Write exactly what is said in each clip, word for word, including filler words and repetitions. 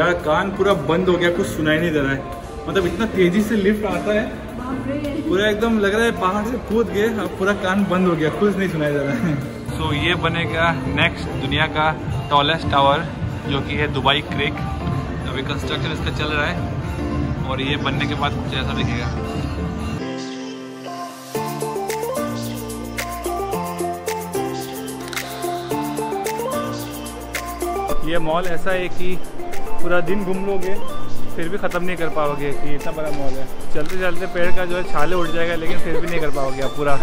यार कान पूरा बंद हो गया, कुछ सुनाई नहीं दे रहा है। मतलब इतना तेजी से लिफ्ट आता है, पूरा एकदम लग रहा है पहाड़ से कूद गए। अब पूरा कान बंद हो गया, कुछ नहीं सुनाई दे रहा है। सो so, ये बनेगा नेक्स्ट दुनिया का टॉलेस्ट टावर, जो कि है दुबई क्रिक। अभी कंस्ट्रक्शन इसका चल रहा है और ये बनने के बाद कुछ ऐसा दिखेगा। ये मॉल ऐसा है कि पूरा दिन घूम लोगे फिर भी ख़त्म नहीं कर पाओगे कि इतना बड़ा मॉल है। चलते चलते पेड़ का जो है छाले उड़ जाएगा, लेकिन फिर भी नहीं कर पाओगे आप पूरा।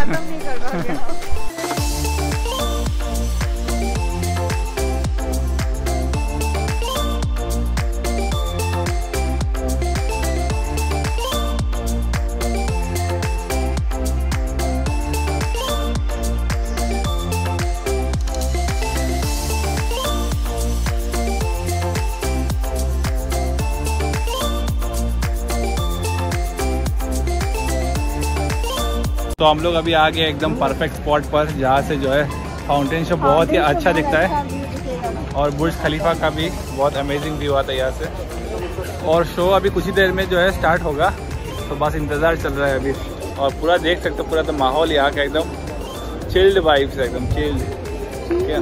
तो हम लोग अभी आ गए एकदम परफेक्ट स्पॉट पर, जहाँ से जो है फाउंटेन शो बहुत ही अच्छा दिखता है और बुर्ज खलीफा का भी बहुत अमेजिंग व्यू आता है यहाँ से। और शो अभी कुछ ही देर में जो है स्टार्ट होगा, तो बस इंतज़ार चल रहा है अभी। और पूरा देख सकते हो पूरा तो माहौल यहाँ का एकदम चिल्ड वाइब्स है, एकदम चिल्ड। क्या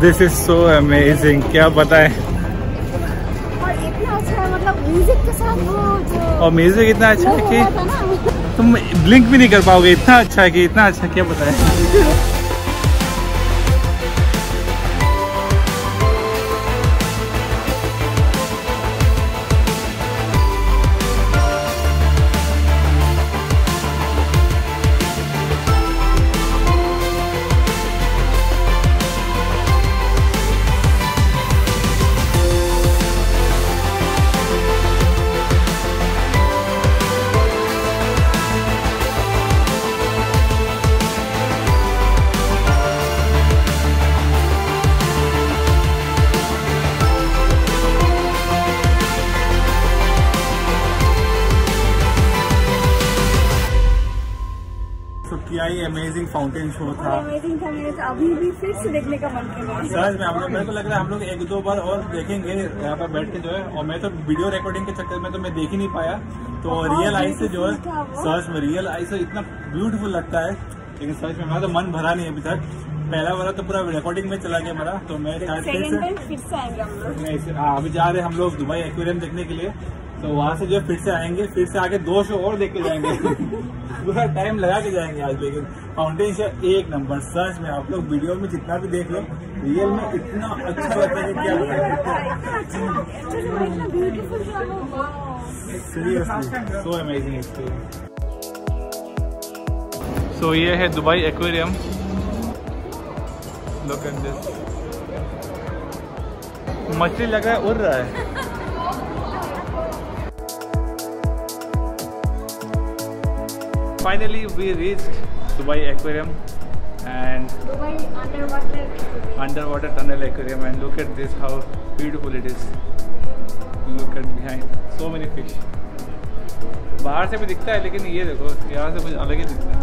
दिस इज सो अमेजिंग, क्या बताएं। और इतना अच्छा है, मतलब म्यूजिक के साथ वो जो और म्यूजिक इतना अच्छा है कि तुम ब्लिंक भी नहीं कर पाओगे, इतना अच्छा है कि इतना अच्छा क्या बताएं। क्या ही अमेजिंग फाउंटेन शो था, अमेजिंग था। मेरे तो अभी भी फिर से देखने का मन कर रहा है सच में। हम लोग, मेरे को लग रहा है हम लोग एक दो बार और देखेंगे यहाँ पर बैठ के जो है। और मैं तो वीडियो रिकॉर्डिंग के चक्कर में तो मैं देख ही नहीं पाया, तो रियल आई से जो है सच में रियल आई से इतना ब्यूटीफुल लगता है। लेकिन सच में हमारा तो मन भरा नहीं अभी तक। पहला वाला तो पूरा रिकॉर्डिंग में चला गया हमारा, तो मैं अभी जा रहे हैं हम लोग दुबई एक्वेरियम देखने के लिए। तो वहाँ से जो है फिर से आएंगे, फिर से आके दो शो और देख के जाएंगे। पूरा टाइम लगा के जाएंगे आज। लेकिन फाउंटेन शो एक नंबर सच में। आप लोग वीडियो में जितना भी देख लो, रियल में इतना अच्छा लगता है क्या बताएं। सो अमेजिंग एक्सपीरियंस। सो ये है Dubai aquarium. Look at this, मछली लगा है उड़ रहा है। Finally, we reached Dubai Aquarium and Dubai underwater underwater tunnel aquarium, and look at this, how beautiful it is. Look at behind, so many fish. बाहर से भी दिखता है, लेकिन ये देखो यहाँ से कुछ अलग ही दिखता है।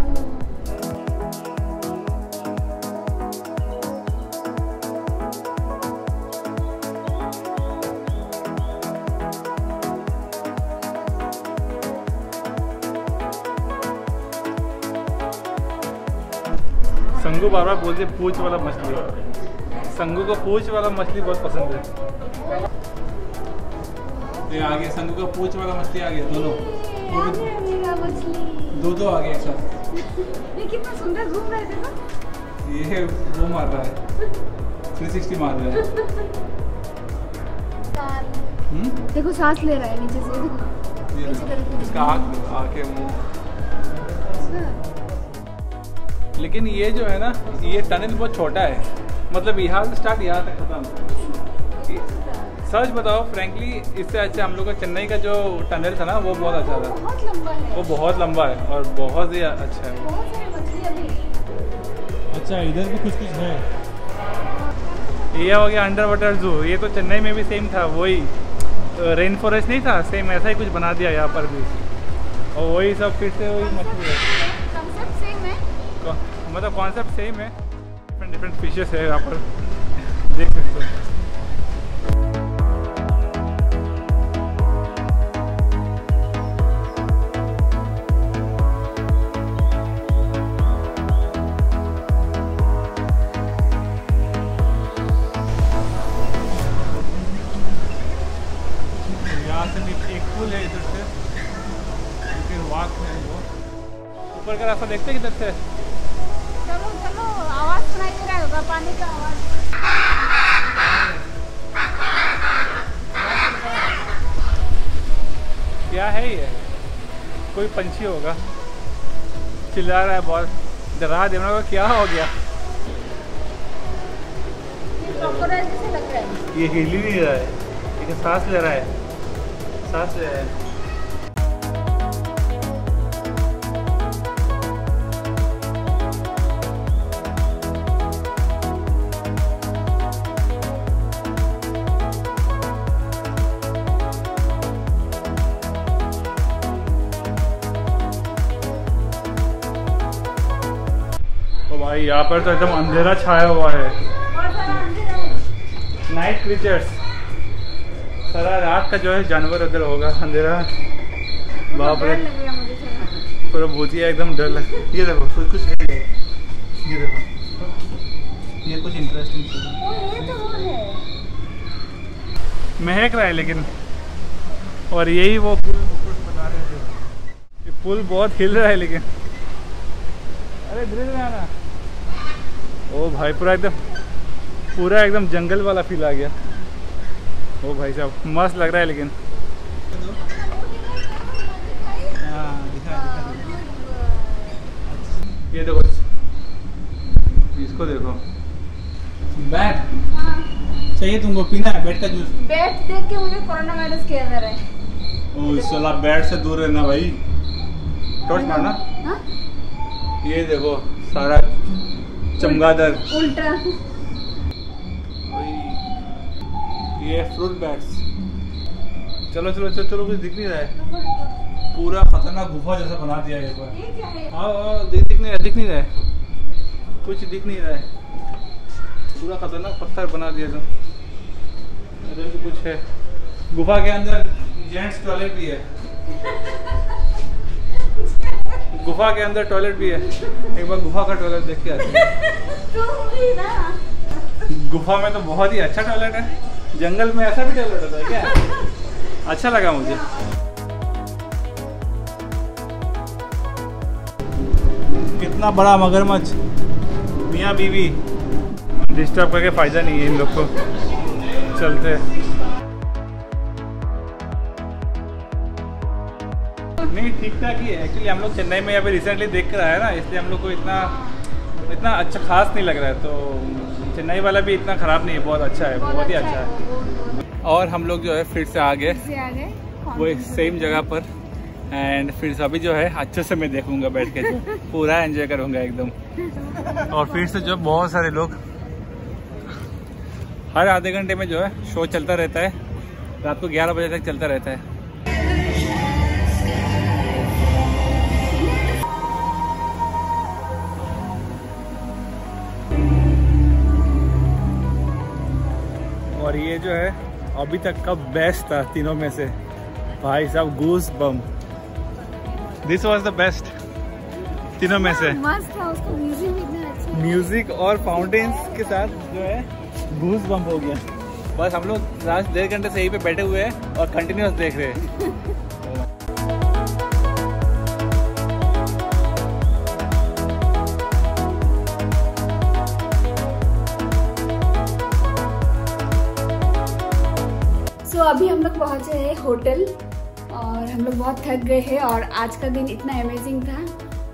संगू बार बार बोलते पूछ वाला मछली, संगू को पूछ वाला मछली बहुत पसंद है। ये आगे संगू का पूछ वाला मछली आगे दोनों दो दो आगे एक साथ। ये कितना सुंदर घूम रहा है ना, ये वो मार रहा है तीन सौ साठ मार रहा है। देखो सांस ले रहा है नीचे से, देखो इसका आँख आके मुँह। लेकिन ये जो है ना, ये टनल बहुत छोटा है, मतलब यहाँ से स्टार्ट यहाँ तक खत्म। सच बताओ फ्रेंकली, इससे अच्छा हम लोग का चेन्नई का जो टनल था ना वो बहुत अच्छा था। बहुत लंबा है। वो बहुत लंबा है और बहुत ही अच्छा है। बहुत सारे मछली अभी। अच्छा इधर भी कुछ कुछ है। ये हो गया अंडर वाटर जू। ये तो चेन्नई में भी सेम था, वही रेन फॉरेस्ट नहीं था, सेम ऐसा ही कुछ बना दिया यहाँ पर भी, और वही सब फिर से वही मछली है। मतलब कॉन्सेप्ट सेम है, डिफरेंट डिफरेंट फिशेस है यहाँ पर देख सकते हो। यहाँ से एक पुल है इधर से, लेकिन वाक है वो ऊपर का रास्ता देखते हैं किधर से। चलो चलो, आवाज सुनाई दे रहा होगा पानी का आवाज। क्या है ये? कोई पंछी होगा चिल्ला रहा है, बहुत डरा देना होगा। क्या हो गया? ये लग रहा है ये हिल ही नहीं रहा है, लेकिन सांस ले रहा है, सांस ले रहा है। यहाँ पर तो एकदम अंधेरा छाया हुआ है, नाइट क्रीचर्स सारा रात का जो है जानवर उधर होगा। अंधेरा बाप रे, पूरा भूतिया एकदम डर लग। ये देखो कुछ कुछ है, ये देखो ये कुछ इंटरेस्टिंग है, महक रहा है लेकिन। और यही वो पुल बता रहे थे, पुल बहुत हिल रहा है लेकिन। अरे धीरे धीरे आना। ओ भाई पूरा एकदम पूरा एकदम जंगल वाला फील आ गया। ओ भाई साहब मस्त लग रहा है लेकिन। हाँ दिखा दिखा। ये देखो इसको देखो, बैट चाहिए तुमको, पीना है बैट का जूस। बैट देख के मुझे कोरोना वायरस के अंदर है। ओ साला बैट से दूर रहना भाई, टॉर्च मारना। हाँ ये देखो सारा चमगादड़ उल्टा। ये फ्रूट बैट्स। चलो चलो चलो चलो, कुछ दिख नहीं रहा है, पूरा खतरनाक गुफा जैसा बना दिया है। दिख नहीं रहा, दिख नहीं रहा है, कुछ दिख नहीं रहा है, पूरा खतरनाक पत्थर बना दिया था। अरे तो कुछ है गुफा के अंदर, जेंट्स टॉयलेट भी है गुफा के अंदर, टॉयलेट भी है। एक बार गुफा का टॉयलेट देख के आते हैं। तुम भी ना। गुफा में तो बहुत ही अच्छा टॉयलेट है, जंगल में ऐसा भी टॉयलेट होता है क्या? अच्छा लगा मुझे। कितना बड़ा मगरमच्छ, मियाँ बीवी। डिस्टर्ब करके फायदा नहीं है इन लोग को, चलते हैं। नहीं ठीक ठाक ही है एक्चुअली। हम लोग चेन्नई में यहाँ पे रिसेंटली देख कर आया ना, इसलिए हम लोग को इतना इतना अच्छा खास नहीं लग रहा है। तो चेन्नई वाला भी इतना ख़राब नहीं है, बहुत अच्छा है, बहुत ही अच्छा है। और हम लोग जो है फिर से आ गए वो सेम जगह पर, एंड फिर से अभी जो है अच्छे से मैं देखूँगा बैठ के, जो पूरा एंजॉय करूँगा एकदम। और फिर से जो बहुत सारे लोग, हर आधे घंटे में जो है शो चलता रहता है, रात को ग्यारह बजे तक चलता रहता है। और ये जो है अभी तक का बेस्ट था तीनों में से, भाई साहब goose bomb, this was the best तीनों में से। मस्त था, उसको म्यूजिक भी इतना अच्छा है, म्यूजिक और फाउंटेन्स के साथ जो है गूस बम हो गया। बस हम लोग लास्ट डेढ़ घंटे से यहीं पे बैठे हुए हैं और कंटिन्यूस देख रहे हैं। तो अभी हम लोग पहुँचे हैं होटल और हम लोग बहुत थक गए हैं और आज का दिन इतना अमेजिंग था।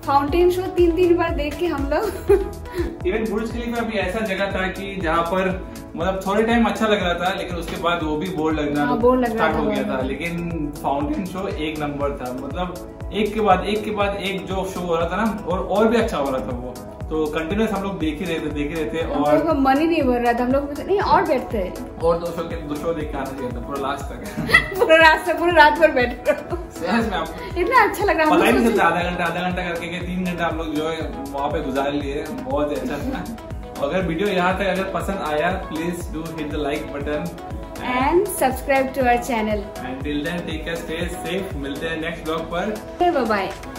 फाउंटेन शो तीन तीन बार देख के हम लोग इवन बुर्ज खलीफा भी ऐसा जगह था कि जहाँ पर मतलब थोड़े टाइम अच्छा लग रहा था, लेकिन उसके बाद वो भी बोर लगना स्टार्ट हो गया था। लेकिन फाउंटेन शो एक नंबर था, मतलब एक के बाद एक के बाद एक जो शो हो रहा था ना और, और भी अच्छा हो रहा था वो, तो कंटिन्यूस हम लोग देख ही रहे थे देख ही रहे थे और मन ही नहीं भर रहा था। हम लोग नहीं और बैठते हैं और दो शो के दो शो देख के आना चाहिए था पूरा लास्ट तक पूरा लास्ट तक पूरा रात भर बैठे रहो। सहज में आपको इतना अच्छा लग रहा है, पता ही नहीं चलता आधा घंटा आधा घंटा करके तीन घंटा हम लोग जो है वहाँ पे गुजार लिए, बहुत अच्छा था। अगर वीडियो यहाँ तक अगर पसंद आया please do hit the like button and subscribe to our channel. And till then take care, stay safe, मिलते हैं नेक्स्ट व्लॉग पर, बाय बाय।